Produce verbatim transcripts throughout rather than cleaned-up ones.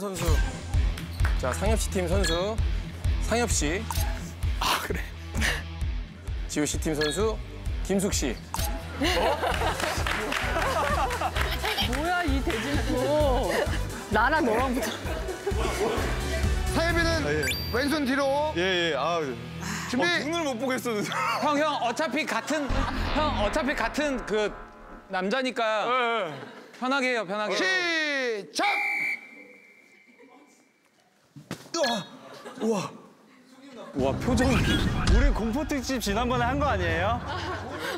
선수. 자, 상엽씨 팀 선수. 상엽씨. 아, 그래. 지우씨 팀 선수. 김숙씨. 어? 뭐야, 이 대진표. 나랑 너랑 붙어. 상엽이는 아, 예. 왼손 뒤로. 예, 예. 아, 준비. 어, 눈을 못 보겠어. 형, 형, 어차피 같은, 형, 어차피 같은 그 남자니까. 예, 예. 편하게 해요, 편하게. 시작! 우와, 우와, 표정이. 우리 공포특집 지난번에 한 거 아니에요?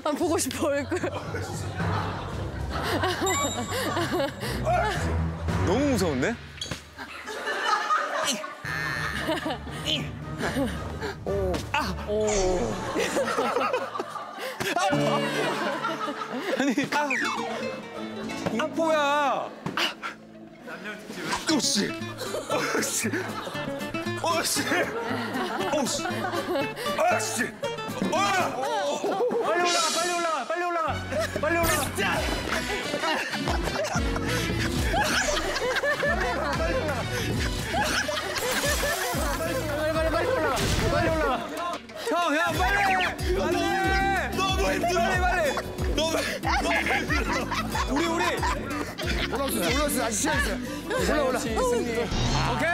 아, 보고 싶어, 얼굴. 너무 무서운데? 오, 아, 오. 아니, 아, 공포야. 아. 오씨, 오씨, 오씨, 오씨, 오씨, 빨리 올라가, 빨리 올라가, 빨리 올라가, 빨리 올라가. 진짜. 빨리 올라가, 빨리 올라가, 빨리 빨리 올라가, 빨리 올라가. 형, 형, 빨리. 안돼. 너무 힘들어. 빨리, 빨리. 너무, 너무 힘들어. 우리, 우리. 올라왔어, 올라왔어, 아직 시작했어요. 올라, 올라. 승리. 오케이.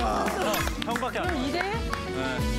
야. 어, 형밖에 안 돼.